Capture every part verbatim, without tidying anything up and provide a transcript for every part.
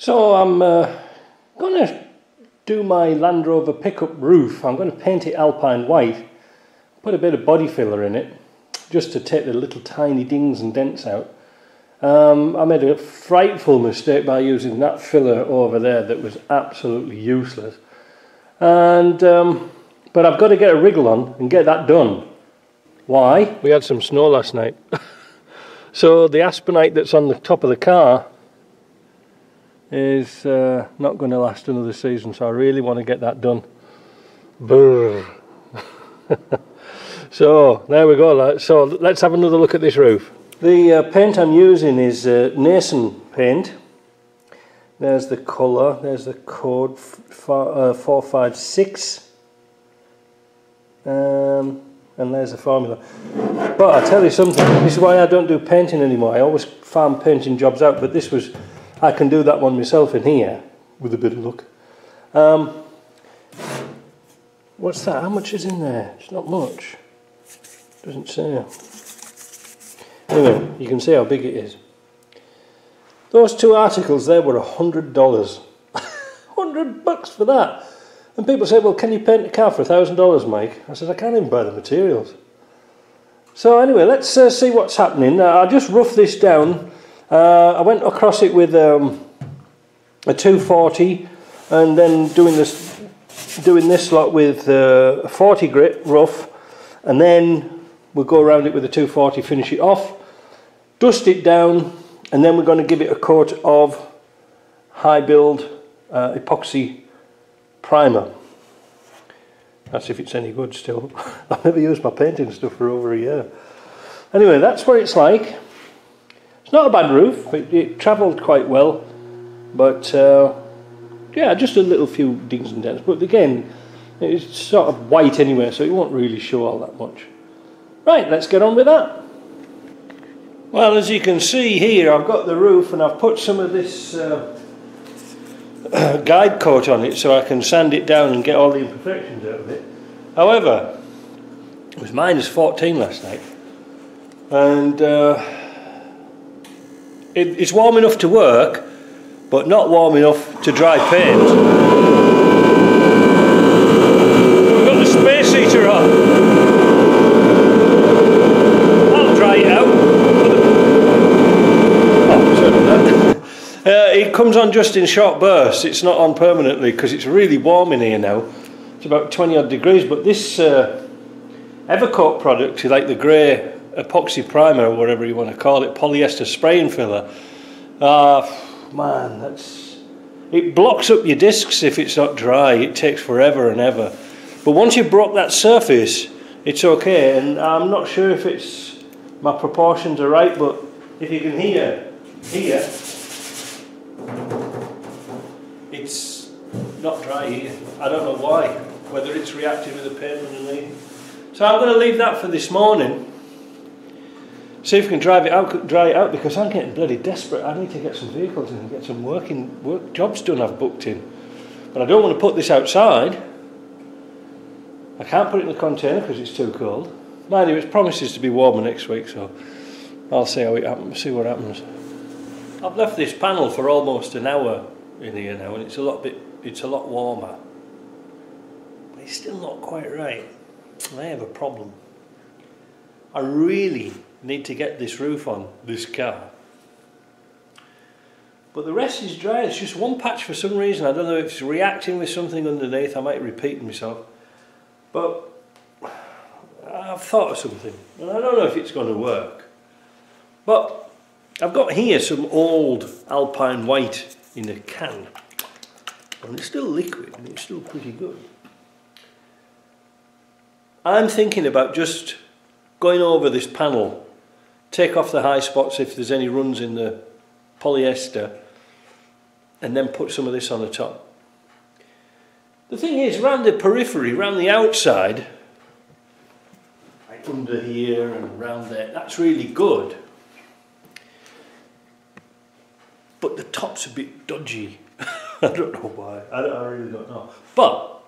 So I'm uh, going to do my Land Rover pickup roof. I'm going to paint it Alpine white, put a bit of body filler in it, just to take the little tiny dings and dents out. Um, I made a frightful mistake by using that filler over there that was absolutely useless. And um, but I've got to get a wriggle on and get that done. Why? We had some snow last night. So the aspenite that's on the top of the car is uh, not going to last another season, so I really want to get that done. Brrr. So there we go. So let's have another look at this roof. The uh, paint I'm using is uh, Nason paint. There's the colour, there's the code four five six, um, and there's the formula. But I'll tell you something, this is why I don't do painting anymore. I always farm painting jobs out, but this was, I can do that one myself in here, with a bit of luck. Um, what's that, how much is in there? It's not much, doesn't say. Anyway, you can see how big it is. Those two articles there were a hundred dollars. a hundred bucks for that. And people say, well, can you paint a car for a thousand dollars, Mike? I said, I can't even buy the materials. So anyway, let's uh, see what's happening. Uh, I'll just rough this down. Uh, I went across it with um, a two forty, and then doing this, doing this lot with uh, a forty grit rough, and then we'll go around it with a two forty, finish it off, dust it down, and then we're going to give it a coat of high build uh, epoxy primer. That's if it's any good still. I've never used my painting stuff for over a year. Anyway, that's what it's like. It's not a bad roof. It, it travelled quite well, but uh, yeah, just a little few dings and dents. But again, it's sort of white anyway, so it won't really show all that much. Right, let's get on with that. Well, as you can see here, I've got the roof and I've put some of this uh, guide coat on it so I can sand it down and get all the imperfections out of it. However, it was minus fourteen last night, and uh, it, it's warm enough to work, but not warm enough to dry paint. We've got the space heater on. Uh, it comes on just in short bursts. It's not on permanently because it's really warm in here now. It's about twenty odd degrees, but this uh, Evercoat product, like the grey epoxy primer or whatever you want to call it, polyester spray and filler, ah uh, man, that's, it blocks up your discs if it's not dry. It takes forever and ever. But once you've broke that surface, it's okay. And I'm not sure if it's, my proportions are right, but if you can hear here, it's not dry here. I don't know why, whether it's reacted with the paint underneath. So I'm going to leave that for this morning. See if we can drive it out, dry it out, because I'm getting bloody desperate. I need to get some vehicles in and get some working work jobs done I've booked in. But I don't want to put this outside. I can't put it in the container because it's too cold. Mind you, it promises to be warmer next week, so I'll see how it happens, see what happens. I've left this panel for almost an hour in here now, and it's a lot bit, it's a lot warmer, but it's still not quite right. I have a problem. I really need to get this roof on this car, but the rest is dry. It's just one patch for some reason. I don't know if it's reacting with something underneath. I might repeat myself, but I've thought of something, and I don't know if it's going to work. But I've got here some old Alpine white in a can, and it's still liquid and it's still pretty good. I'm thinking about just going over this panel, take off the high spots if there's any runs in the polyester, and then put some of this on the top. The thing is, round the periphery, round the outside, like under here and round there, that's really good. But the top's a bit dodgy. I don't know why. I, don't, I really don't know. But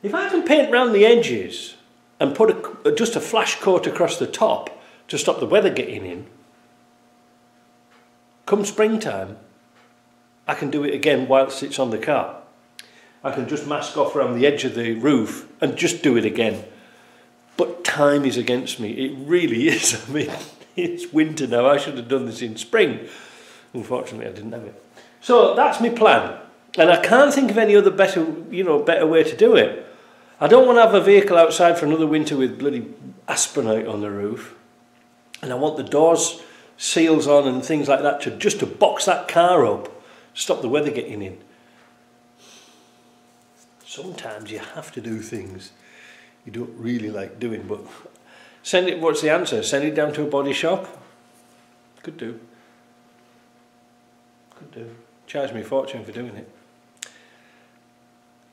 if I can paint round the edges and put a, just a flash coat across the top to stop the weather getting in, come springtime, I can do it again whilst it's on the car. I can just mask off around the edge of the roof and just do it again. But time is against me, it really is. I mean, it's winter now, I should have done this in spring. Unfortunately, I didn't have it. So that's my plan, and I can't think of any other better, you know, better way to do it. I don't want to have a vehicle outside for another winter with bloody Aspenite on the roof, and I want the doors, seals on and things like that to just to box that car up, stop the weather getting in. Sometimes you have to do things you don't really like doing, but send it, what's the answer? Send it down to a body shop? Could do. Could do. Charge me a fortune for doing it.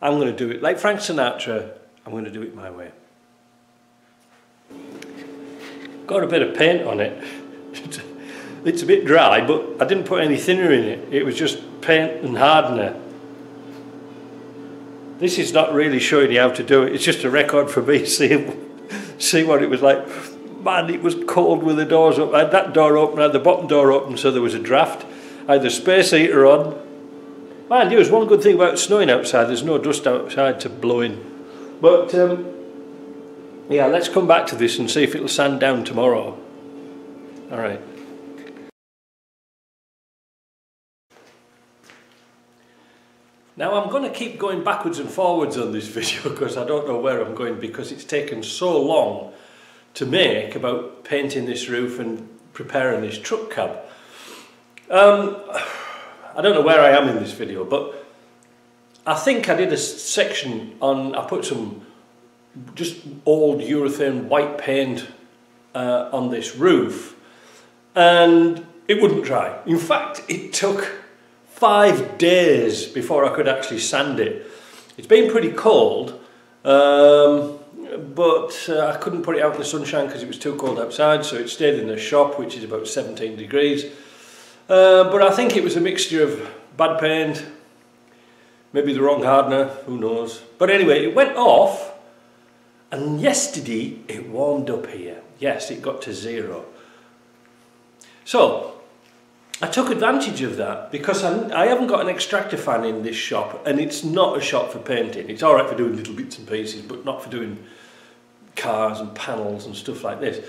I'm going to do it like Frank Sinatra. I'm going to do it my way. Got a bit of paint on it. It's a bit dry, but I didn't put any thinner in it. It was just paint and hardener. This is not really showing you how to do it. It's just a record for me, seeing, see what it was like. Man, it was cold with the doors up. I had that door open, I had the bottom door open, so there was a draft. I had the space heater on. Man, there was one good thing about snowing outside. There's no dust outside to blow in. But, um, yeah, let's come back to this and see if it'll sand down tomorrow. All right. Now I'm going to keep going backwards and forwards on this video because I don't know where I'm going, because it's taken so long to make about painting this roof and preparing this truck cab. Um, I don't know where I am in this video, but I think I did a section on, I put some just old urethane white paint uh, on this roof and it wouldn't dry. In fact, it took five days before I could actually sand it. It's been pretty cold, um, but uh, I couldn't put it out in the sunshine because it was too cold outside, so it stayed in the shop, which is about seventeen degrees. Uh, but I think it was a mixture of bad paint, maybe the wrong hardener, who knows. But anyway, it went off, and yesterday it warmed up here. Yes, it got to zero. So I took advantage of that because I, I haven't got an extractor fan in this shop, and it's not a shop for painting. It's alright for doing little bits and pieces, but not for doing cars and panels and stuff like this.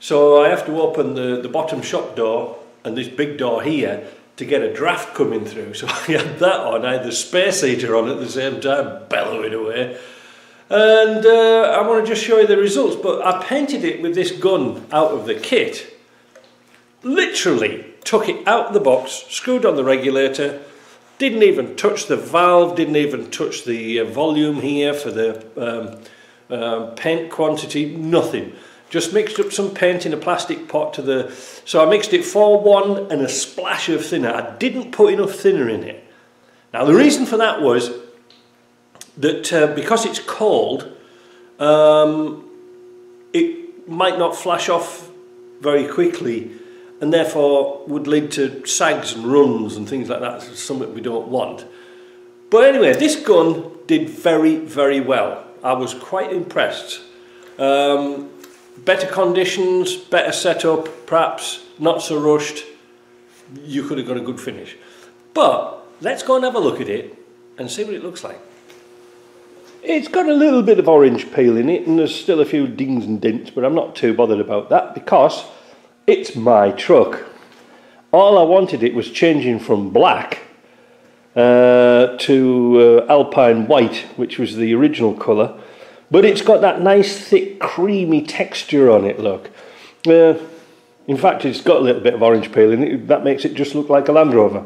So I have to open the, the bottom shop door and this big door here to get a draft coming through. So I had that on, I had the space heater on at the same time, bellowing away. And uh, I want to just show you the results, but I painted it with this gun out of the kit. Literally took it out of the box, screwed on the regulator, didn't even touch the valve, didn't even touch the uh, volume here for the um, uh, paint quantity, nothing. Just mixed up some paint in a plastic pot to the, so I mixed it four one and a splash of thinner. I didn't put enough thinner in it. Now the reason for that was that uh, because it's cold, um, it might not flash off very quickly, and therefore would lead to sags and runs and things like that, something we don't want. But anyway, this gun did very, very well. I was quite impressed. Um, better conditions, better setup, perhaps not so rushed. You could have got a good finish. But let's go and have a look at it and see what it looks like. It's got a little bit of orange peel in it, and there's still a few dings and dents, but I'm not too bothered about that because it's my truck. All I wanted it was changing from black uh, to uh, Alpine white, which was the original colour, but it's got that nice thick creamy texture on it, look. Uh, in fact, it's got a little bit of orange peel in it, that makes it just look like a Land Rover.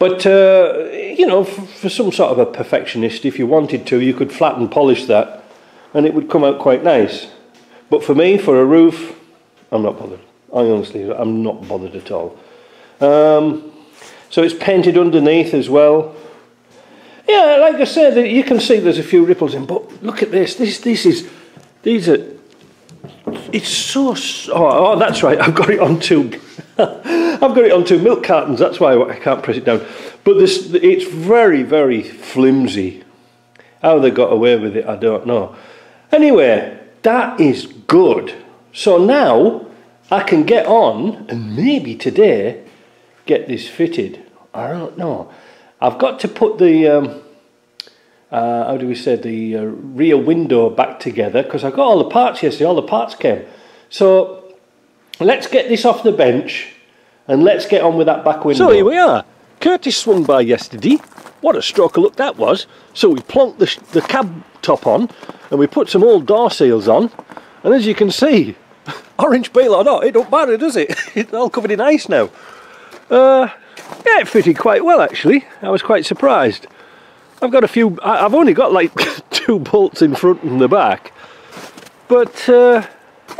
But, uh, you know, for some sort of a perfectionist, if you wanted to, you could flat and polish that and it would come out quite nice. But for me, for a roof, I'm not bothered. I honestly, I'm not bothered at all. Um, so it's painted underneath as well. Yeah, like I said, you can see there's a few ripples in. But look at this. This, this is, these are. It's so. Oh, oh that's right. I've got it on two. I've got it on two milk cartons. That's why I can't press it down. But this, it's very, very flimsy. How they got away with it, I don't know. Anyway, that is good. So now I can get on and maybe today get this fitted. I don't know. I've got to put the, um, uh, how do we say, the uh, rear window back together, because I got all the parts yesterday, all the parts came. So let's get this off the bench and let's get on with that back window. So here we are. Curtis swung by yesterday. What a stroke of luck that was. So we plonked the, the cab top on and we put some old door seals on, and as you can see, orange peel or not, it don't matter, does it? It's all covered in ice now. Uh, yeah, it fitted quite well actually. I was quite surprised. I've got a few, I've only got like two bolts in front and the back, but uh,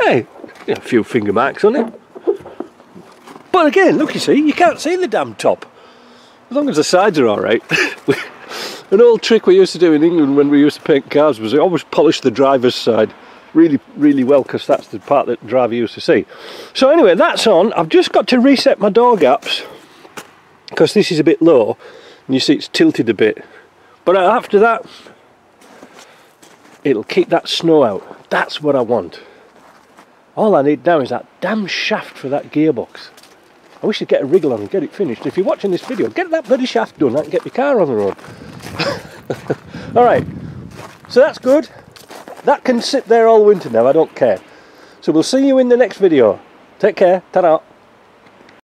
hey, a few finger marks on it. But again, look, you see, you can't see the damn top. As long as the sides are alright. An old trick we used to do in England when we used to paint cars was we always polished the driver's side really, really well, because that's the part that the driver used to see. So anyway, that's on. I've just got to reset my door gaps, because this is a bit low, and you see it's tilted a bit. But after that, it'll keep that snow out. That's what I want. All I need now is that damn shaft for that gearbox. I wish I'd get a wriggle on and get it finished. If you're watching this video, get that bloody shaft done. I can get my car on the road. Alright, so that's good. That can sit there all winter now, I don't care. So we'll see you in the next video. Take care, ta-ra.